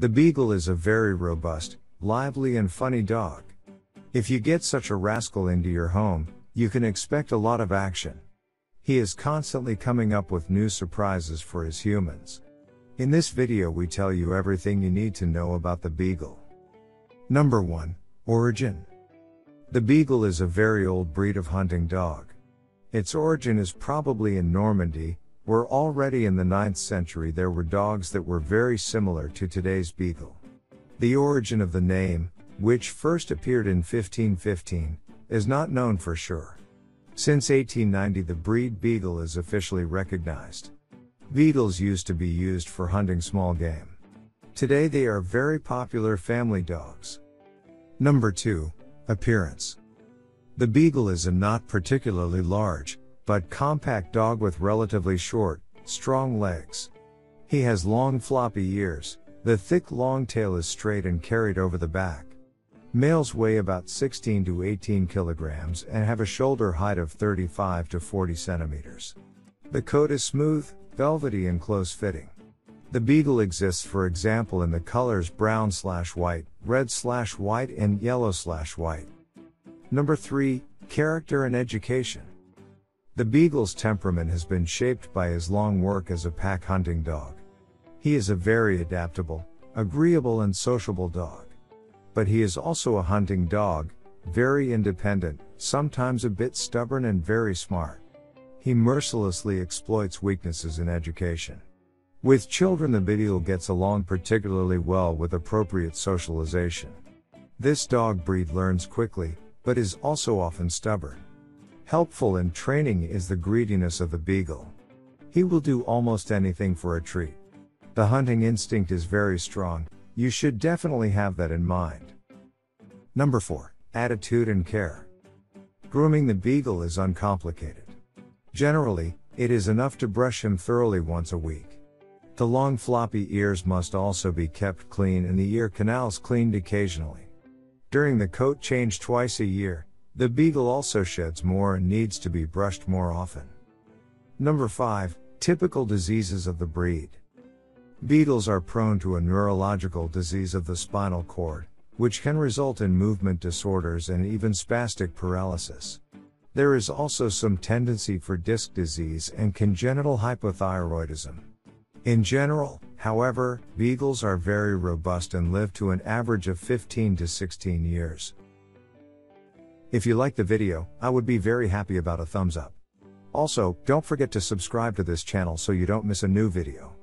The Beagle is a very robust, lively and funny dog. If you get such a rascal into your home, you can expect a lot of action. He is constantly coming up with new surprises for his humans. In this video we tell you everything you need to know about the Beagle. Number 1. Origin. The Beagle is a very old breed of hunting dog. Its origin is probably in Normandy, where already in the 9th century there were dogs that were very similar to today's Beagle. The origin of the name, which first appeared in 1515, is not known for sure. Since 1890 the breed Beagle is officially recognized. Beagles used to be used for hunting small game. Today they are very popular family dogs. Number 2. Appearance. The Beagle is a not particularly large, but compact dog with relatively short, strong legs. He has long floppy ears, the thick long tail is straight and carried over the back. Males weigh about 16 to 18 kilograms and have a shoulder height of 35 to 40 centimeters. The coat is smooth, velvety and close-fitting. The Beagle exists for example in the colors brown/white, red/white and yellow/white. Number 3. Character and education. The Beagle's temperament has been shaped by his long work as a pack hunting dog. He is a very adaptable, agreeable and sociable dog. But he is also a hunting dog, very independent, sometimes a bit stubborn and very smart. He mercilessly exploits weaknesses in education. With children the Beagle gets along particularly well with appropriate socialization. This dog breed learns quickly, but is also often stubborn. Helpful in training is the greediness of the Beagle. He will do almost anything for a treat. The hunting instinct is very strong, you should definitely have that in mind. Number 4. Attitude and care. Grooming the Beagle is uncomplicated. Generally, it is enough to brush him thoroughly once a week. The long floppy ears must also be kept clean and the ear canals cleaned occasionally. During the coat change twice a year, the Beagle also sheds more and needs to be brushed more often. Number 5. Typical diseases of the breed. Beagles are prone to a neurological disease of the spinal cord, which can result in movement disorders and even spastic paralysis. There is also some tendency for disc disease and congenital hypothyroidism. In general, however, Beagles are very robust and live to an average of 15 to 16 years. If you like the video, I would be very happy about a thumbs up. Also, don't forget to subscribe to this channel so you don't miss a new video.